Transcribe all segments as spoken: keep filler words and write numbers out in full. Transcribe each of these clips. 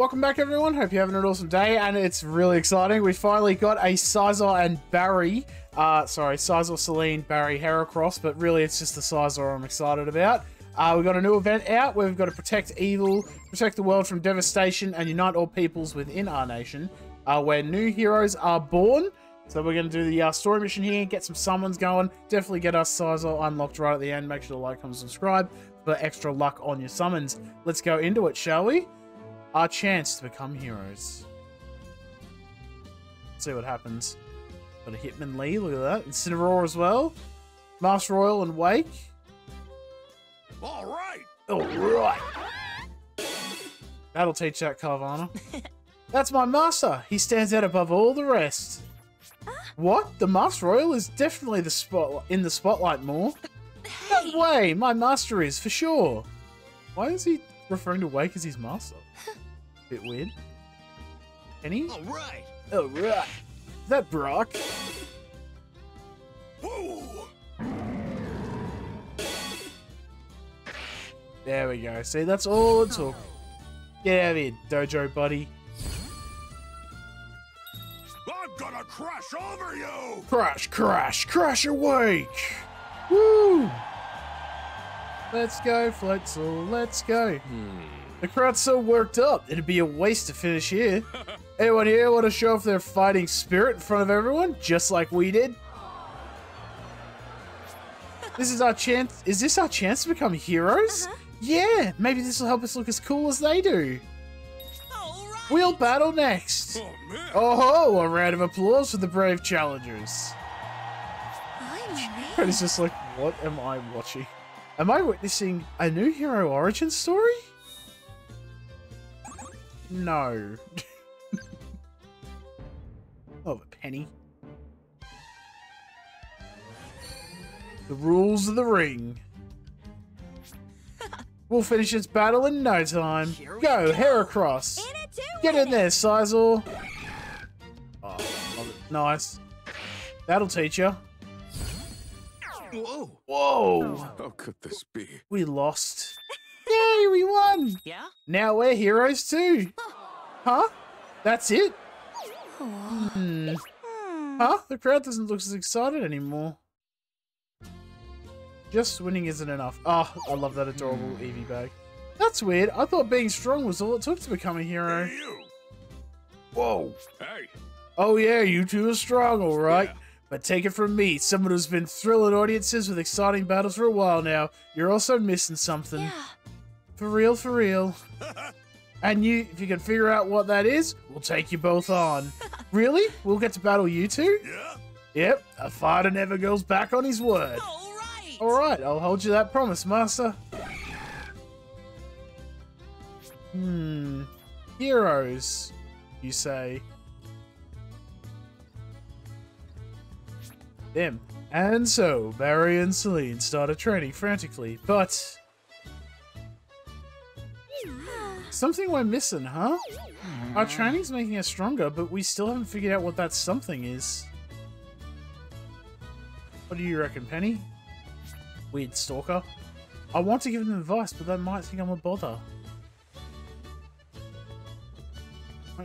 Welcome back, everyone. Hope you're having an awesome day, and it's really exciting. We finally got a Scizor and Barry. Uh, sorry, Scizor, Selene, Barry, Heracross, but really it's just the Scizor I'm excited about. Uh, we've got a new event out where we've got to protect evil, protect the world from devastation, and unite all peoples within our nation, uh, where new heroes are born. So we're going to do the uh, story mission here, get some summons going. Definitely get our Scizor unlocked right at the end. Make sure to like, comment, subscribe for extra luck on your summons. Let's go into it, shall we? Our chance to become heroes. Let's see what happens. Got a Hitmonlee, look at that. Incineroar as well. Masked Royal and Wake. All right. All right. That'll teach that Carvana. That's my master. He stands out above all the rest. What? The Masked Royal is definitely the spot in the spotlight more. Hey. No way, my master is for sure. Why is he referring to Wake as his master? Bit weird. Penny? All right. All right. Is that Brock? Whoa. There we go. See, that's all it took. Get out of here, dojo buddy. Gonna crash over you! Crash, crash, crash awake! Woo! Let's go, Fletzel, let's go. Hmm. The crowd's so worked up, it'd be a waste to finish here. Anyone here want to show off their fighting spirit in front of everyone, just like we did? This is our chance. Is this our chance to become heroes? Uh-huh. Yeah, maybe this will help us look as cool as they do. We'll battle next. Oh, oh ho! A round of applause for the brave challengers. I'm it's just like, what am I watching? Am I witnessing a new hero origin story? No. Oh, a penny. The rules of the ring. We'll finish this battle in no time. Go, go, Heracross. Get in there, Scizor! Oh, love it. Nice. That'll teach you. Whoa! Whoa! How could this be? We lost. Yay, we won! Yeah. Now we're heroes too. Huh? That's it? Hmm. Huh? The crowd doesn't look as excited anymore. Just winning isn't enough. Oh, I love that adorable Eevee bag. That's weird. I thought being strong was all it took to become a hero. Hey, you. Whoa. Hey. Oh yeah, you two are strong, all right. Yeah. But take it from me, someone who's been thrilling audiences with exciting battles for a while now. You're also missing something. Yeah. For real, for real. And you, if you can figure out what that is, we'll take you both on. Really? We'll get to battle you two? Yeah. Yep. A fighter never goes back on his word. All right. All right. I'll hold you that promise, master. Hmm. Heroes, you say. Them. And so, Barry and Selene started training frantically, but... something we're missing, huh? Our training's making us stronger, but we still haven't figured out what that something is. What do you reckon, Penny? Weird stalker. I want to give them advice, but they might think I'm a bother.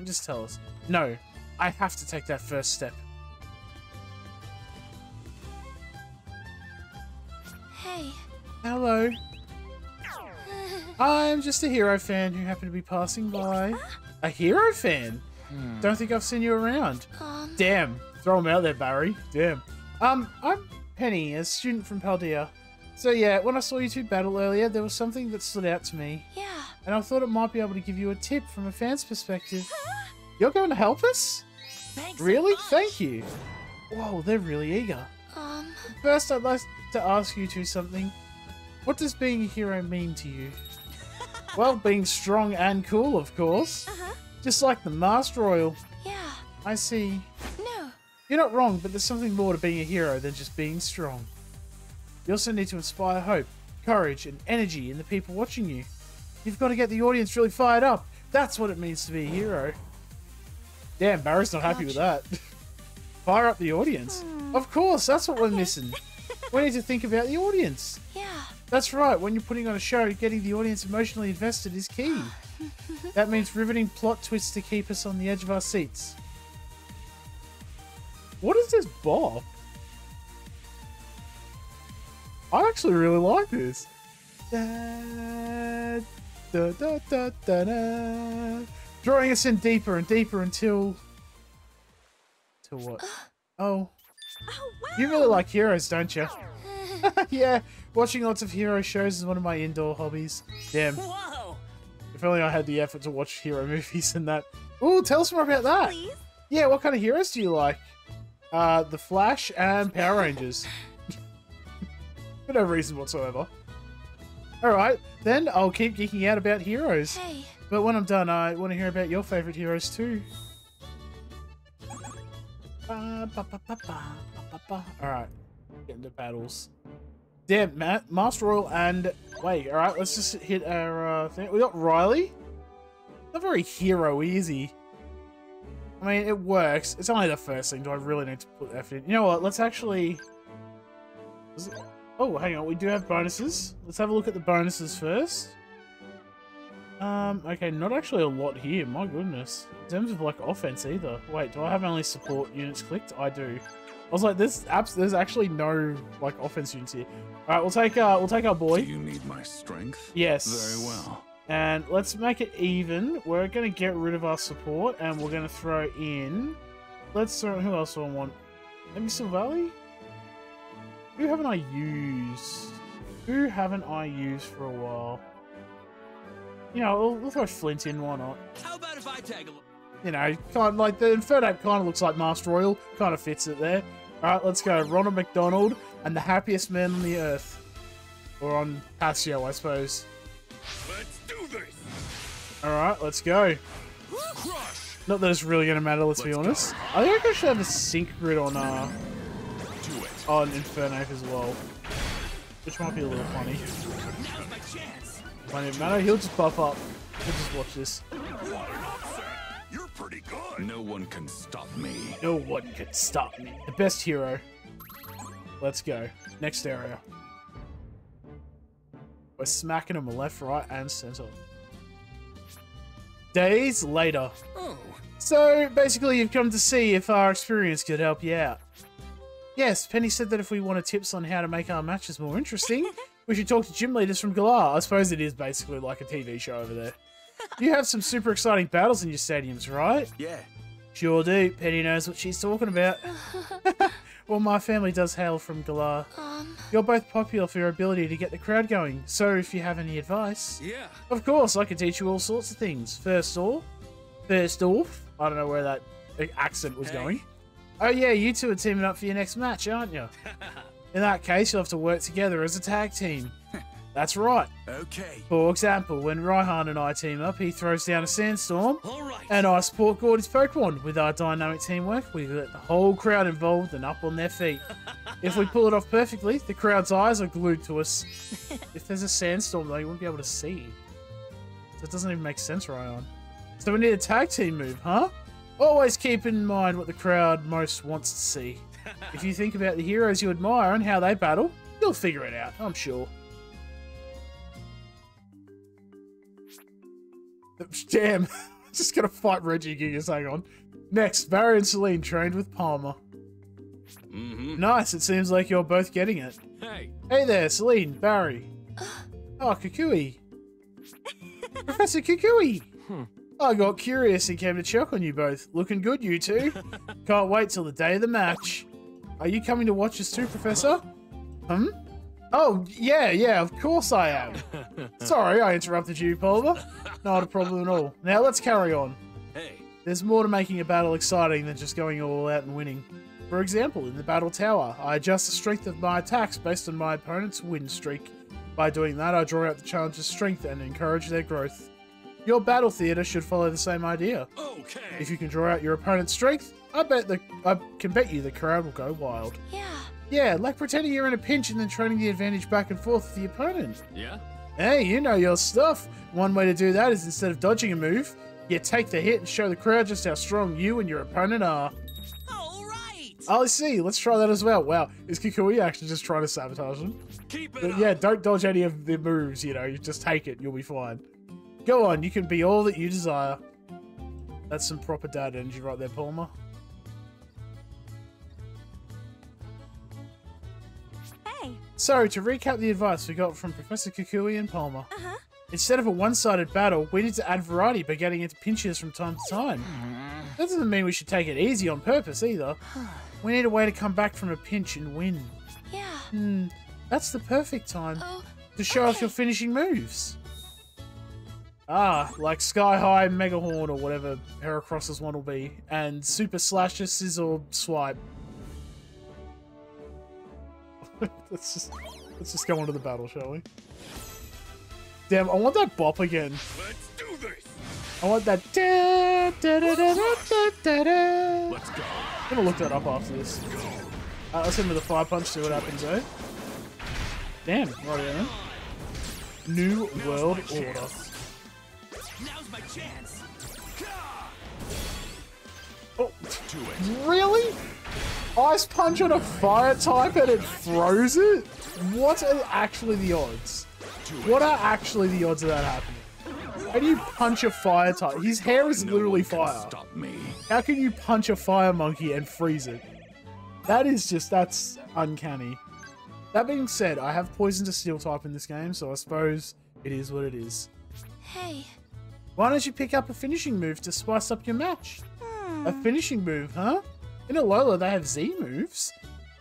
Just tell us. No, I have to take that first step. Hey. Hello. I'm just a hero fan who happened to be passing by. A hero fan? Hmm. Don't think I've seen you around. Um. Damn. Throw him out there, Barry. Damn. Um, I'm Penny, a student from Paldea. So yeah, when I saw you two battle earlier, there was something that stood out to me. Yeah. And I thought it might be able to give you a tip from a fan's perspective. You're going to help us? Thanks really? So Thank you. Whoa, they're really eager. Um. First, I'd like to ask you two something. What does being a hero mean to you? Well, being strong and cool, of course. Uh-huh. Just like the Masked Royal. Yeah. I see. No. You're not wrong, but there's something more to being a hero than just being strong. You also need to inspire hope, courage, and energy in the people watching you. You've got to get the audience really fired up. That's what it means to be a hero. Damn, Barry's not happy with that. Fire up the audience. Hmm. Of course, that's what we're missing. We need to think about the audience. Yeah. That's right. When you're putting on a show, getting the audience emotionally invested is key. That means riveting plot twists to keep us on the edge of our seats. What is this bop? I actually really like this. Da, da, da, da, da, da. Drawing us in deeper and deeper until... To what? Oh. Oh wow. You really like heroes, don't you? Yeah, watching lots of hero shows is one of my indoor hobbies. Damn. Whoa. If only I had the effort to watch hero movies and that. Ooh, tell us more about that. Please? Yeah, what kind of heroes do you like? Uh, The Flash and Power Rangers. For no reason whatsoever. Alright, then I'll keep geeking out about heroes. Hey. But when I'm done, I want to hear about your favourite heroes too. Alright. Get into battles. Damn, Matt, Masked Royal and... Wait, alright, let's just hit our uh, thing. We got Riley. Not very hero-y, is he? I mean, it works. It's only the first thing. Do I really need to put effort in? You know what? Let's actually... Is it... Oh, hang on. We do have bonuses. Let's have a look at the bonuses first. Um, okay, not actually a lot here. My goodness. In terms of, like, offense either. Wait, do I have only support units clicked? I do. I was like, this apps. There's actually no like offense units here. All right, we'll take uh, we'll take our boy. Do you need my strength? Yes. Very well. And let's make it even. We're gonna get rid of our support, and we're gonna throw in. Let's throw. Who else do I want? Maybe Silvally. Who haven't I used? Who haven't I used for a while? You know, we'll, we'll throw Flint in. Why not? How about if I tag a look? You know, kind of like the Infernape kind of looks like Masked Royal. Kind of fits it there. Alright, let's go. Ronald McDonald and the happiest man on the earth. Or on Pasio, I suppose. Let's do this! Alright, let's go. Crush. Not that it's really going to matter, let's, let's be honest. Go. I think I should have a sync grid on, uh, on Infernape as well. Which might be a little funny. Now's my chance. Might not matter, he'll just buff up. We'll just watch this. You're pretty good. No one can stop me. No one can stop me. The best hero. Let's go. Next area. We're smacking him left, right, and center. Days later. Oh. So basically, you've come to see if our experience could help you out. Yes, Penny said that if we wanted tips on how to make our matches more interesting, we should talk to gym leaders from Galar. I suppose it is basically like a T V show over there. You have some super exciting battles in your stadiums, right? Yeah. Sure do. Penny knows what she's talking about. Well, my family does hail from Galar. Um... You're both popular for your ability to get the crowd going, so if you have any advice... Yeah. Of course, I can teach you all sorts of things. First off... First off... I don't know where that accent was hey. going. Oh yeah, you two are teaming up for your next match, aren't you? In that case, you'll have to work together as a tag team. That's right. Okay. For example, when Raihan and I team up, he throws down a sandstorm. All right. And I support Gordy's Pokemon. With our dynamic teamwork, we get the whole crowd involved and up on their feet. If we pull it off perfectly, the crowd's eyes are glued to us. If there's a sandstorm, though, you won't be able to see. That doesn't even make sense, Raihan. So we need a tag team move, huh? Always keep in mind what the crowd most wants to see. If you think about the heroes you admire and how they battle, you'll figure it out, I'm sure. Damn, just gonna fight Reggie Gigas, hang on. Next, Barry and Selene trained with Palmer. Mm-hmm. Nice, it seems like you're both getting it. Hey, hey there, Selene, Barry. Oh, Kukui. Professor Kukui. Hmm. I got curious and came to check on you both. Looking good, you two. Can't wait till the day of the match. Are you coming to watch us too, Professor? Hmm? Oh, yeah, yeah, of course I am. Sorry, I interrupted you, Palmer. Not a problem at all. Now, let's carry on. Hey. There's more to making a battle exciting than just going all out and winning. For example, in the Battle Tower, I adjust the strength of my attacks based on my opponent's win streak. By doing that, I draw out the challenger's strength and encourage their growth. Your battle theater should follow the same idea. Okay. If you can draw out your opponent's strength, I bet the I can bet you the crowd will go wild. Yeah. Yeah, like pretending you're in a pinch and then trading the advantage back and forth with the opponent. Yeah. Hey, you know your stuff. One way to do that is instead of dodging a move, you take the hit and show the crowd just how strong you and your opponent are. All right. Oh, I see. Let's try that as well. Wow, is Kukui actually just trying to sabotage him? Keep it but, up. Yeah, don't dodge any of the moves. You know, you just take it. You'll be fine. Go on, you can be all that you desire. That's some proper dad energy right there, Palmer. Hey. So, to recap the advice we got from Professor Kukui and Palmer. Uh-huh. Instead of a one-sided battle, we need to add variety by getting into pinches from time to time. That doesn't mean we should take it easy on purpose, either. We need a way to come back from a pinch and win. Yeah. Hmm. That's the perfect time oh, to show okay. off your finishing moves. Ah, like Sky High, Mega Horn, or whatever Heracross's one will be, and Super Slasher, Scizor, Swipe. let's just let's just go on to the battle, shall we? Damn, I want that bop again. Let's do this. I want that. Da, da, da, da, da, da, da. Let's go. I'm gonna look that up after this. Uh, let's hit him with a fire punch. See what happens, eh? Damn, right then. New World Order. Now's my chance. Oh, do it. Really? Ice punch on a fire type and it froze it? What are actually the odds? What are actually the odds of that happening? How do you punch a fire type? His hair is literally fire. How can you punch a fire monkey and freeze it? That is just, that's uncanny. That being said, I have poison to steel type in this game, so I suppose it is what it is. Hey. Why don't you pick up a finishing move to spice up your match? Hmm. A finishing move, huh? In Alola, they have Z moves.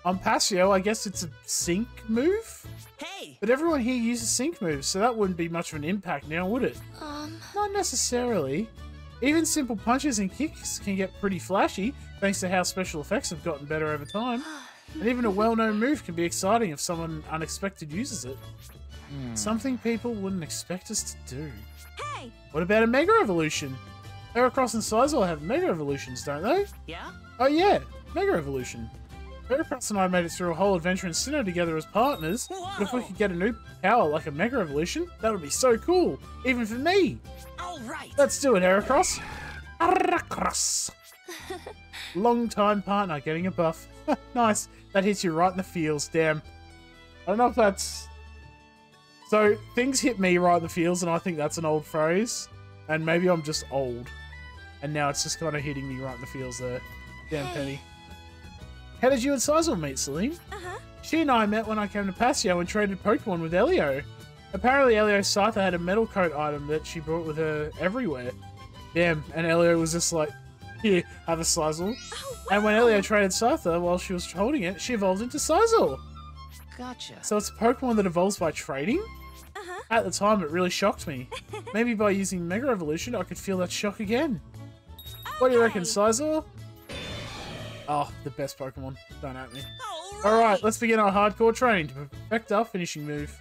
On Pasio, I guess it's a sync move? Hey! But everyone here uses sync moves, so that wouldn't be much of an impact now, would it? Um... Not necessarily. Even simple punches and kicks can get pretty flashy, thanks to how special effects have gotten better over time. And even a well-known move can be exciting if someone unexpected uses it. Hmm. Something people wouldn't expect us to do. Hey! What about a Mega Evolution? Heracross and Scizor have Mega Evolutions, don't they? Yeah? Oh yeah, Mega Evolution. Heracross and I made it through a whole adventure in Sinnoh together as partners, Whoa. But if we could get a new power like a Mega Evolution, that would be so cool, even for me! Alright! Let's do it, Heracross! Heracross! Long time partner getting a buff. Nice, that hits you right in the feels, damn. I don't know if that's... So, things hit me right in the feels, and I think that's an old phrase. And maybe I'm just old. And now it's just kind of hitting me right in the feels there. Damn, hey. Penny. How did you and Scizor meet, Selene? Uh-huh. She and I met when I came to Pasio and traded Pokemon with Elio. Apparently, Elio's Scyther had a metal coat item that she brought with her everywhere. Damn, and Elio was just like, here, have a Scizor. Oh, wow. And when Elio traded Scyther while she was holding it, she evolved into Scizor. Gotcha. So it's a Pokemon that evolves by trading? Uh-huh. At the time, it really shocked me. Maybe by using Mega Evolution, I could feel that shock again. Okay. What do you reckon, Scizor? Oh, the best Pokemon. Don't at me. Alright, All right, let's begin our hardcore training to perfect our finishing move.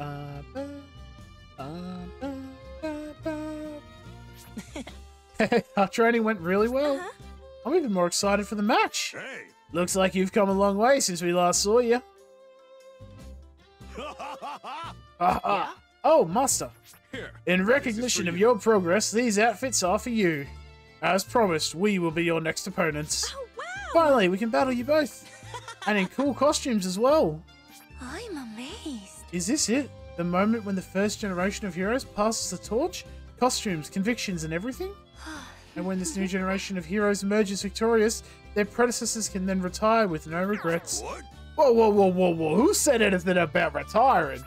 Uh, bah, uh, bah, bah, bah. Our training went really well. Uh-huh. I'm even more excited for the match. Hey. Looks like you've come a long way since we last saw you. Yeah? Oh, master. Here. In recognition of your progress, these outfits are for you. As promised, we will be your next opponents. Oh, wow. Finally, we can battle you both. And in cool costumes as well. I'm amazed. Is this it? The moment when the first generation of heroes passes the torch? Costumes, convictions, and everything? And when this new generation of heroes emerges victorious, their predecessors can then retire with no regrets. What? Whoa, whoa, whoa, whoa, whoa. Who said anything about retiring?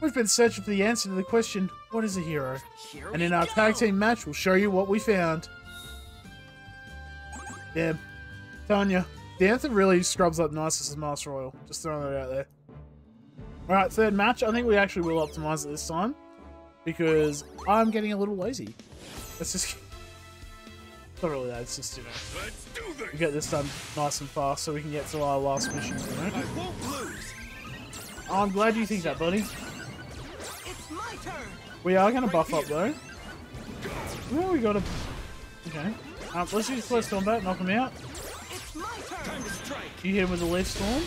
We've been searching for the answer to the question, what is a hero? Here and in our go. tag team match, we'll show you what we found. Damn. Tanya, the anthem really scrubs up nice as Masked Royal. Just throwing that out there. Alright, third match. I think we actually will optimize it this time. Because I'm getting a little lazy. Let's just... Not really that, it's just, you know, let's do this. We get this done nice and fast so we can get to our last mission, you know? I won't lose. Oh, I'm glad you think that, buddy. It's my turn. We are going to buff right up, though. Well, we got to... Okay. Um, let's use close combat, knock him out. It's my turn. Time to strike. You hit him with a Leaf Storm.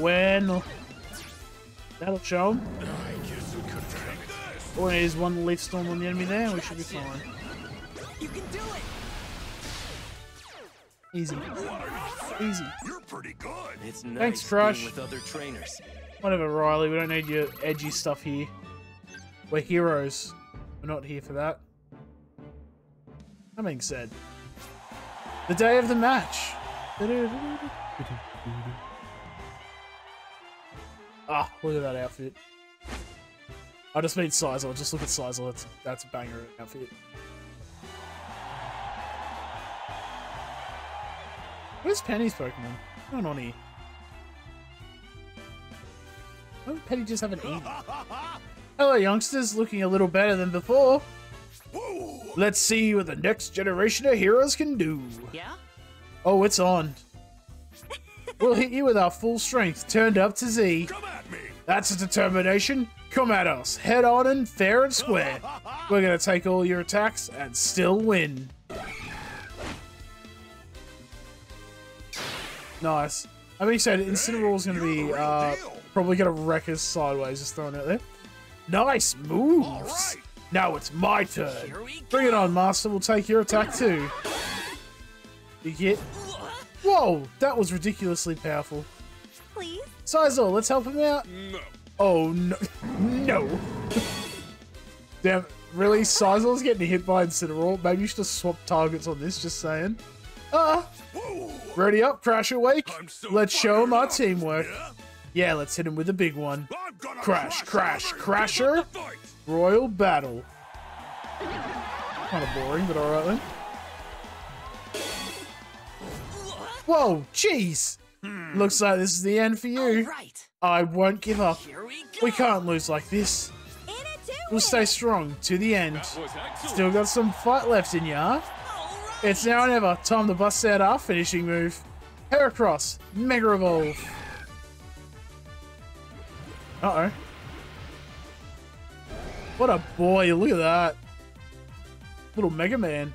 Bueno. That'll show him. I guess we could take this. All we need is one Leaf Storm on the enemy there, and we should be fine. You can do it. Easy. Easy. You're pretty good. It's nice. Thanks, Crush. With other trainers. Whatever, Riley. We don't need your edgy stuff here. We're heroes. We're not here for that. That being said, the day of the match. Ah, look at that outfit. I just mean Scizor. Just look at Scizor. That's, that's a banger outfit. Where's Penny's Pokemon? What's going on here? Why would Penny just have an Eevee? Hello, youngsters. Looking a little better than before. Let's see what the next generation of heroes can do. Yeah? Oh, it's on. We'll hit you with our full strength, turned up to Z. Come at me. That's a determination. Come at us, head on and fair and square. We're gonna take all your attacks and still win. Nice. I mean, you said Incineroar's gonna be uh, probably gonna wreck us sideways. Just throwing it out there. Nice moves. Right. Now it's my turn. Bring it on, Master. We'll take your attack too. You get. Whoa, that was ridiculously powerful. Please, Scizor, let's help him out. No. Oh no, no. Damn, really, Scizor's getting hit by Incineroar. Maybe you should have swapped targets on this. Just saying. Ah. Uh, ready up, Crasher Wake. So let's show him our teamwork. Yeah? Yeah, let's hit him with a big one. Crash, crash, Crasher. Royal battle. Kind of boring, but all right then. Whoa, jeez! Hmm. Looks like this is the end for you. Right. I won't give up. We, we can't lose like this. We'll it. stay strong to the end. Still got some fight left in you, huh? Right. It's now and ever. Time to bust out our finishing move. Heracross, Mega Evolve. Uh-oh. What a boy, look at that. Little Mega Man.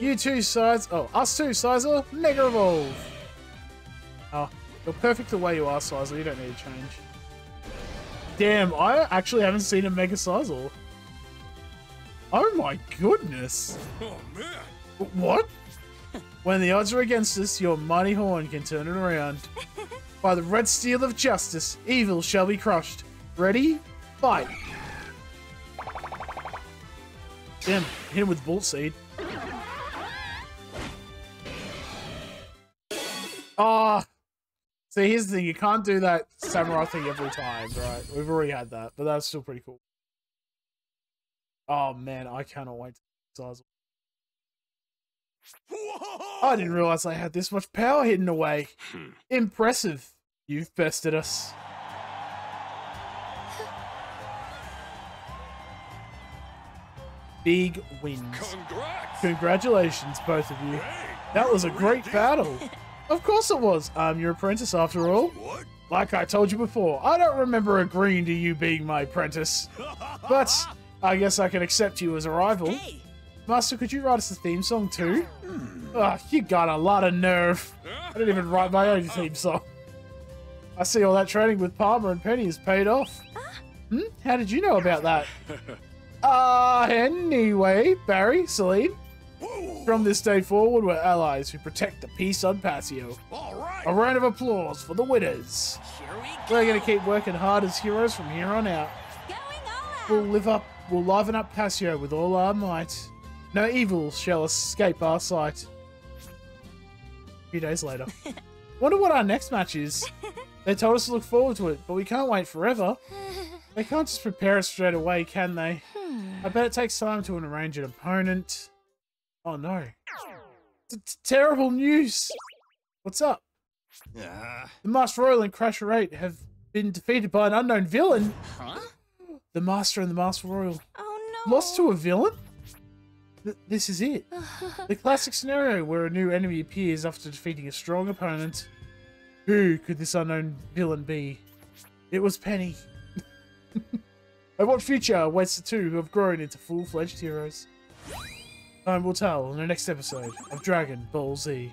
You two sides. Oh, us two, Scizor. Mega Evolve. Oh, you're perfect the way you are, Scizor. You don't need to change. Damn, I actually haven't seen a Mega Scizor. Oh my goodness. Oh man. What? When the odds are against us, your mighty horn can turn it around. By the red steel of justice, evil shall be crushed. Ready? Fight. Damn, hit him with Bolt Seed. Oh, see, here's the thing. You can't do that samurai thing every time, right? We've already had that, but that's still pretty cool. Oh, man, I cannot wait to Scizor. I didn't realize I had this much power hidden away. Hmm. Impressive. You've bested us. Big wins. Congrats. Congratulations, both of you. Hey, that was a great battle. Of course it was. I'm your apprentice after all. What? Like I told you before, I don't remember agreeing to you being my apprentice. But I guess I can accept you as a rival. Hey. Master, could you write us the theme song too? Hmm. Ugh, you got a lot of nerve. I didn't even write my own theme song. I see all that training with Palmer and Penny has paid off. Hmm? How did you know about that? Ah, uh, anyway, Barry, Selene. From this day forward, we're allies who protect the peace on Pasio. All right. A round of applause for the winners. We we're going to keep working hard as heroes from here on out. Going all out. We'll live up, we'll liven up Pasio with all our might. No evil shall escape our sight. A few days later. Wonder what our next match is. They told us to look forward to it, but we can't wait forever. They can't just prepare us straight away, can they? I bet it takes time to arrange an opponent. Oh no. T -t terrible news! What's up? Uh, the Masked Royal and Crasher Wake have been defeated by an unknown villain. Huh? The Master and the Masked Royal. Oh no. Lost to a villain? Th this is it. The classic scenario where a new enemy appears after defeating a strong opponent. Who could this unknown villain be? It was Penny. And what future awaits the two who have grown into full-fledged heroes? Time will tell in the next episode of Dragon Ball Z.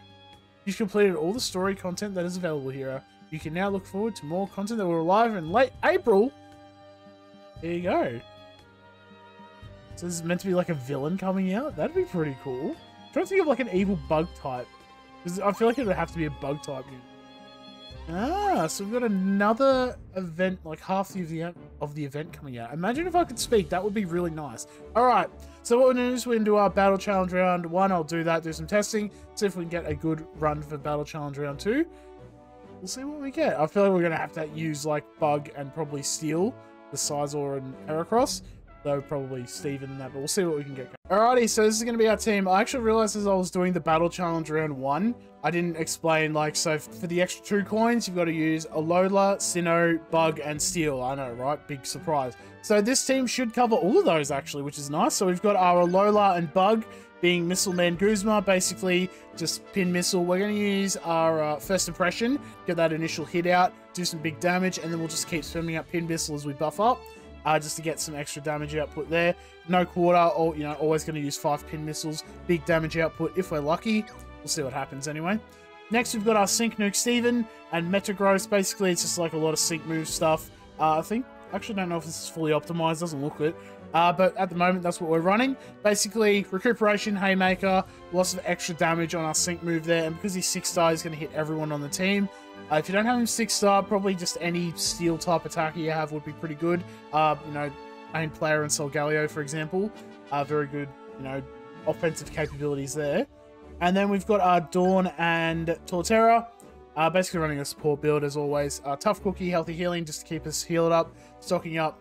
You've completed all the story content that is available here. You can now look forward to more content that will arrive in late April. There you go. So this is meant to be like a villain coming out? That'd be pretty cool. I'm trying to think of like an evil bug type. I feel like it would have to be a bug type. Ah, so we've got another event, like half the event of the event coming out. Imagine if I could speak, that would be really nice. All right, so what we're going to do is we're going to do our Battle Challenge Round one. I'll do that, do some testing, see if we can get a good run for Battle Challenge Round two. We'll see what we get. I feel like we're going to have to use, like, Bug and probably Steel, the Scizor and Heracross, though probably Steven and that, but we'll see what we can get. Alrighty, so this is going to be our team. I actually realized as I was doing the Battle Challenge Round one, I didn't explain, like, so for the extra two coins, you've got to use Alola, Sinnoh, Bug, and Steel. I know, right? Big surprise. So this team should cover all of those, actually, which is nice. So we've got our Alola and Bug being Missile Man Guzma, basically just pin missile. We're going to use our uh, First Impression, get that initial hit out, do some big damage, and then we'll just keep swimming up pin missile as we buff up, uh, just to get some extra damage output there. No quarter, or, you know, always going to use five pin missiles, big damage output if we're lucky. We'll see what happens anyway. Next, we've got our Sync Nuke Steven and Metagross. Basically, it's just like a lot of sync move stuff. Uh, I think, actually don't know if this is fully optimized, doesn't look it. Uh, but at the moment, that's what we're running. Basically, Recuperation, Haymaker, lots of extra damage on our sync move there. And because he's six star, he's going to hit everyone on the team. Uh, if you don't have him six star, probably just any Steel-type attacker you have would be pretty good. Uh, you know, main player and Solgaleo, for example. Uh, very good, you know, offensive capabilities there. And then we've got our Dawn and Torterra. Uh, basically running a support build, as always. Uh, tough Cookie, Healthy Healing, just to keep us healed up, stocking up.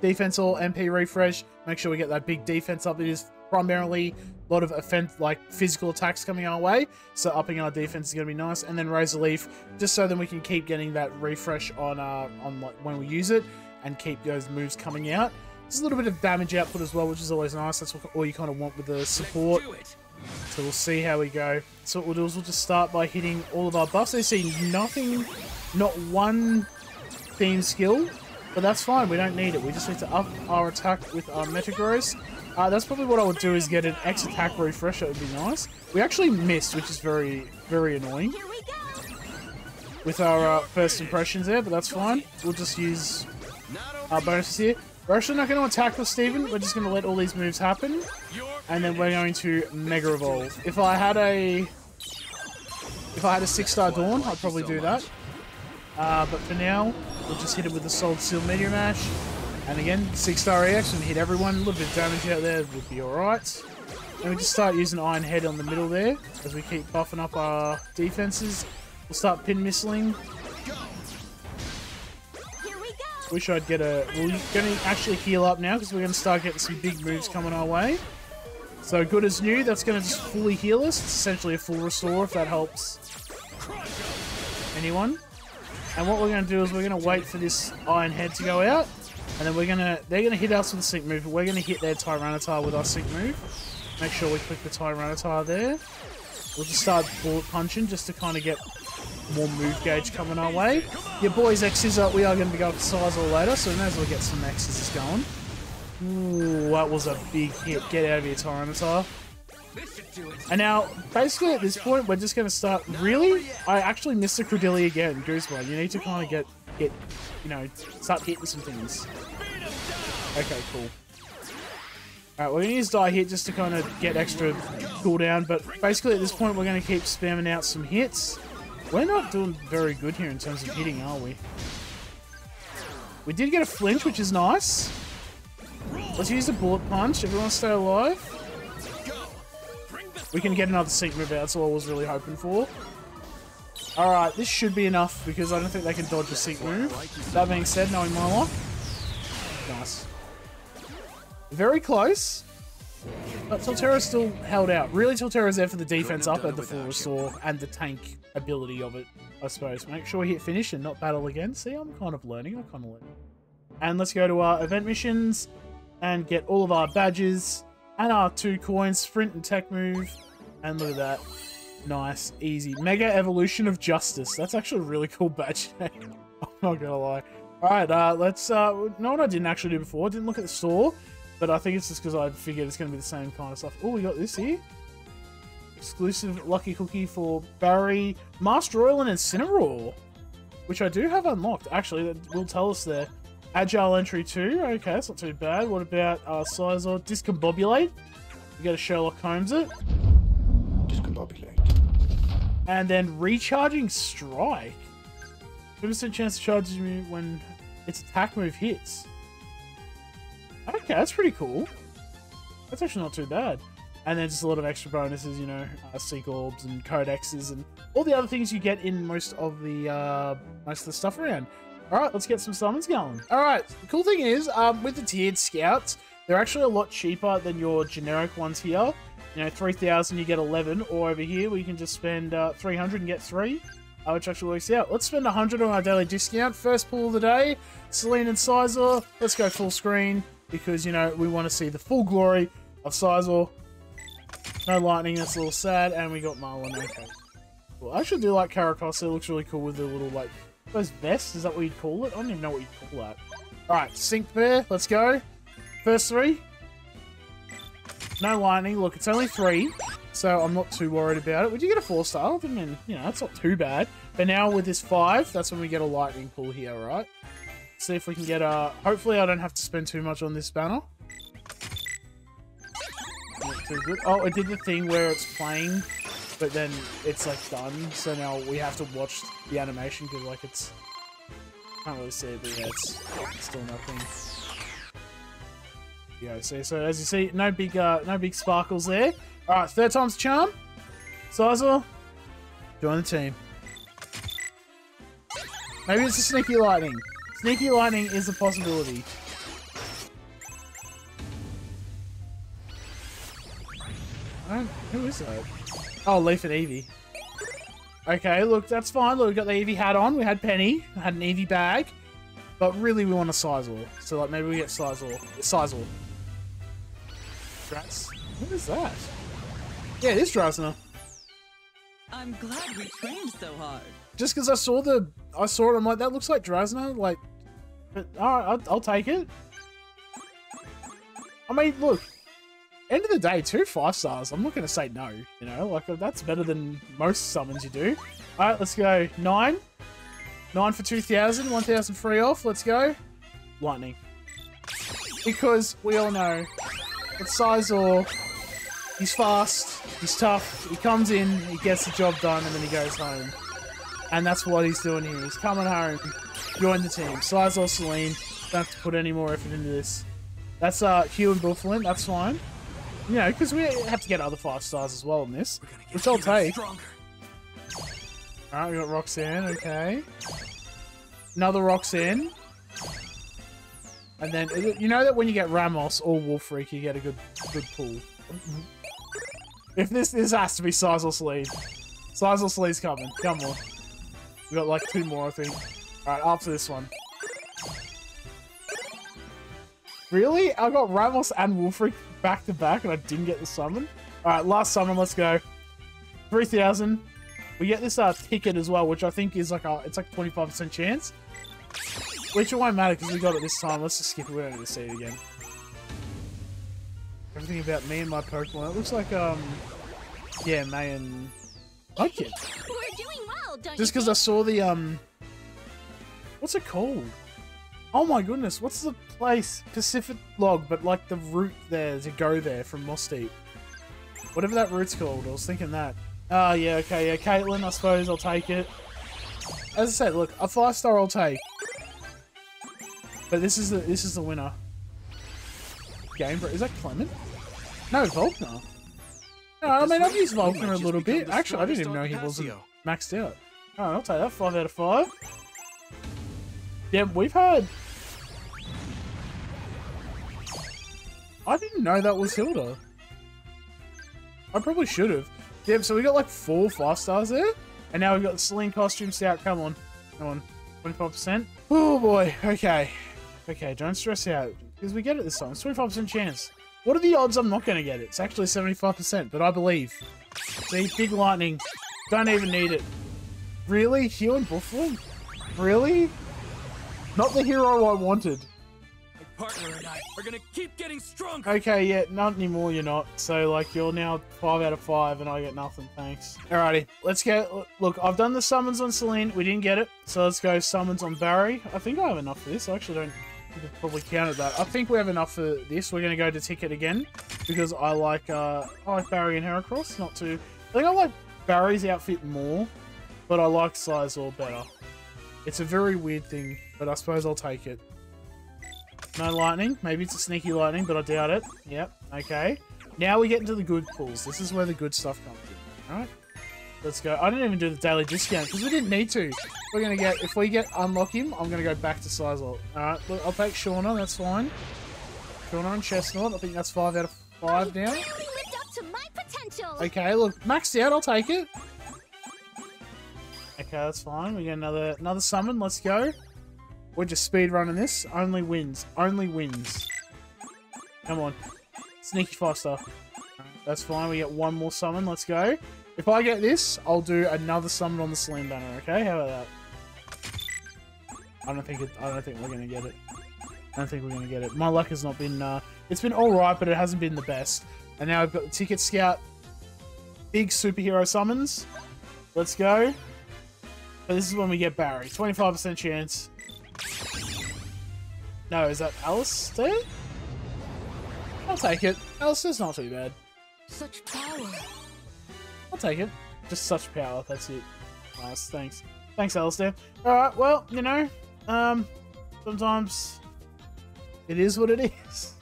Defense all, M P refresh, make sure we get that big defense up. It is primarily a lot of offense, like physical attacks coming our way, so upping our defense is going to be nice. And then Razor Leaf, just so then we can keep getting that refresh on uh, on like, when we use it, and keep those moves coming out. There's a little bit of damage output as well, which is always nice. That's what, all you kind of want with the support. So we'll see how we go. So what we'll do is we'll just start by hitting all of our buffs. They see nothing, not one theme skill. But that's fine, we don't need it. We just need to up our attack with our Metagross. Uh, that's probably what I would do, is get an X attack refresh. That would be nice. We actually missed, which is very, very annoying. Here we go. With our uh, first impressions there, but that's fine. We'll just use our bonuses here. We're actually not going to attack with Steven. We're just going to let all these moves happen. And then we're going to Mega Evolve. If I had a... If I had a six star Dawn, I'd probably do that. Uh, but for now... We'll just hit it with the Solid Steel Meteor Mash. And again, six star E X and hit everyone. A little bit of damage out there would be alright. And we just start using Iron Head on the middle there as we keep buffing up our defenses. We'll start pin missiling. Wish I'd get a... We're going to actually heal up now because we're going to start getting some big moves coming our way. So good as new, that's going to just fully heal us. It's essentially a full restore if that helps anyone. And what we're going to do is we're going to wait for this Iron Head to go out. And then we're going to... They're going to hit us with a sync move, but we're going to hit their Tyranitar with our sync move. Make sure we click the Tyranitar there. We'll just start bullet punching just to kind of get more move gauge coming our way. Your boys Scizor, we are going to go up to Scizor later, so we may as well get some Scizors going. Ooh, that was a big hit. Get out of here, Tyranitar. And now, basically at this point, we're just going to start... Really? I actually missed the Cradilly again, Gooseball. You need to kind of get, get, you know, start hitting some things. Okay, cool. Alright, we're going to use Die Hit just to kind of get extra cooldown, but basically at this point, we're going to keep spamming out some hits. We're not doing very good here in terms of hitting, are we? We did get a flinch, which is nice. Let's use the Bullet Punch. Everyone stay alive. We can get another sync move out, that's all I was really hoping for. Alright, this should be enough, because I don't think they can dodge a sync move. That being said, knowing my luck. Nice. Very close. But Torterra's still held out. Really, Torterra's there for the defense up at the full restore, and the tank ability of it, I suppose. Make sure we hit finish and not battle again. See, I'm kind of learning, I'm kind of learning. And let's go to our event missions, and get all of our badges. And our two coins, sprint and tech move. And look at that. Nice, easy. Mega Evolution of Justice. That's actually a really cool badge name. I'm not gonna lie. Alright, uh, let's, uh, know what I didn't actually do before. I didn't look at the store. But I think it's just because I figured it's gonna be the same kind of stuff. Oh, we got this here. Exclusive Lucky Cookie for Barry. Masked Royal and Incineroar. Which I do have unlocked. Actually, that will tell us there. Agile entry two, okay, that's not too bad. What about our uh, Scizor? Discombobulate. We got to Sherlock Holmes it. Discombobulate. And then Recharging Strike. two percent chance to charge me when its attack move hits. Okay, that's pretty cool. That's actually not too bad. And then just a lot of extra bonuses, you know, uh, Seek Orbs and Codexes and all the other things you get in most of the uh, most of the stuff around. Alright, let's get some summons going. Alright, the cool thing is, um, with the tiered scouts, they're actually a lot cheaper than your generic ones here. You know, three thousand you get eleven, or over here we can just spend uh, three hundred and get three, uh, which actually works out. Let's spend one hundred on our daily discount. First pull of the day, Selene and Scizor. Let's go full screen, because, you know, we want to see the full glory of Scizor. No lightning, that's a little sad, and we got Marlin, okay. Well, I actually do like Heracross, it looks really cool with the little, like, those vests, is that what you'd call it? I don't even know what you'd call that. Alright, Sync Bear, let's go. First three. No lightning, look, it's only three, so I'm not too worried about it. We did get a four star, I mean, you know, that's not too bad. But now with this five, that's when we get a lightning pull here, right? See if we can get a... Hopefully I don't have to spend too much on this banner. Good. Oh, it did the thing where it's playing, but then it's like done. So now we have to watch the animation because like it's can't really see it, but yeah, it's, it's still nothing. Yeah, see. So as you see, no big, uh, no big sparkles there. All right, third time's charm. Scizor, join the team. Maybe it's a sneaky lightning. Sneaky lightning is a possibility. Who is that? Oh, Leaf and Eevee. Okay, look, that's fine. Look, we got the Eevee hat on. We had Penny. I had an Eevee bag. But really, we want a Scizor. So, like, maybe we get Scizor. Scizor. Drats. What is that? Yeah, it is Drasna. I'm glad we trained so hard. Just because I saw the... I saw it, I'm like, that looks like Drasna. Like, but, alright, I'll, I'll take it. I mean, look. End of the day, two five stars. I'm not going to say no, you know, like that's better than most summons you do. All right, let's go. Nine. Nine for two thousand, one thousand free off. Let's go. Lightning. Because we all know it's Scizor. He's fast. He's tough. He comes in, he gets the job done, and then he goes home. And that's what he's doing here. He's coming home. Join the team. Scizor, Selene. Don't have to put any more effort into this. That's uh, Hugh and Bufflin. That's fine. You know, because we have to get other five stars as well in this, which I'll take. Alright, we got Roxanne, okay. Another Roxanne. And then, you know that when you get Ramos or Wolfreak, you get a good good pull. If this, this has to be Scizor Sleeve. Scizor Sleeve's coming, come on. We got like two more, I think. Alright, after this one. Really? I got Ramos and Wolfreak back to back and I didn't get the summon. Alright, last summon, let's go. three thousand. We get this uh, ticket as well, which I think is like a, it's like twenty-five percent chance. Which it won't matter because we got it this time. Let's just skip it. We don't need to see it again. Everything about me and my Pokemon. It looks like, um, yeah, May and Mudkip. We're doing well, don't just because I saw the, um, what's it called? Oh my goodness, what's the place? Pacific Log, but like the route there to go there from Mosteep. Whatever that route's called, I was thinking that. Ah, uh, yeah, okay, yeah, Caitlin, I suppose I'll take it. As I said, look, a five star I'll take. But this is the this is the winner. Game break. Is that Clement? No, Volkner. No, I mean I've used Volkner a little bit. Actually, I didn't even know he wasn't maxed out. Alright, I'll take that. Five out of five. Yeah, we've had... I didn't know that was Hilda. I probably should have. Damn, so we got like four five stars there. And now we've got the Selene costumes out. Come on. Come on. twenty-five percent. Oh boy. Okay. Okay, don't stress out. Because we get it this time. It's twenty-five percent chance. What are the odds I'm not going to get it? It's actually seventy-five percent, but I believe. See, big lightning. Don't even need it. Really? Hugh and Buffalo? Really? Not the hero I wanted. My partner and I are gonna keep getting stronger. Okay, yeah, not anymore. You're not. So like, you're now five out of five, and I get nothing. Thanks. Alrighty, let's go. Look, I've done the summons on Selene. We didn't get it, so let's go summons on Barry. I think I have enough for this. I actually don't. I've probably counted that. I think we have enough for this. We're gonna go to ticket again because I like uh, I like Barry and Heracross. Not too. I think I like Barry's outfit more, but I like Scizor better. It's a very weird thing, but I suppose I'll take it. No lightning. Maybe it's a sneaky lightning, but I doubt it. Yep. Okay. Now we get into the good pulls. This is where the good stuff comes in. Alright. Let's go. I didn't even do the daily discount because we didn't need to. We're going to get... If we get unlock him, I'm going to go back to Scizor. Alright. Look, I'll take Shauna. That's fine. Shauna and Chestnut. I think that's five out of five now. Okay, look. Maxed out. I'll take it. Okay, that's fine. We get another another summon. Let's go. We're just speedrunning this. Only wins. Only wins. Come on. Sneaky faster. That's fine. We get one more summon. Let's go. If I get this, I'll do another summon on the Selene banner. Okay? How about that? I don't think it, I don't think we're going to get it. I don't think we're going to get it. My luck has not been... Uh, it's been alright, but it hasn't been the best. And now we've got the Ticket Scout. Big superhero summons. Let's go. But this is when we get Barry. twenty-five percent chance. No, is that Alistair? I'll take it. Alistair's not too bad. Such power. I'll take it. Just such power. That's it. Nice. Thanks. Thanks, Alistair. Alright, well, you know, um, sometimes it is what it is.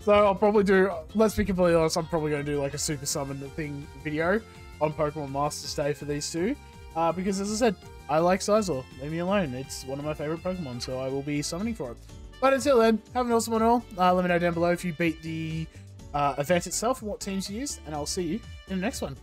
So I'll probably do, let's be completely honest, I'm probably going to do like a super summon thing video on Pokemon Masters Day for these two. Uh, because as I said, I like Scizor. Leave me alone. It's one of my favorite Pokemon, so I will be summoning for it. But until then, have an awesome one all. Uh, let me know down below if you beat the uh, event itself and what teams you used, and I'll see you in the next one.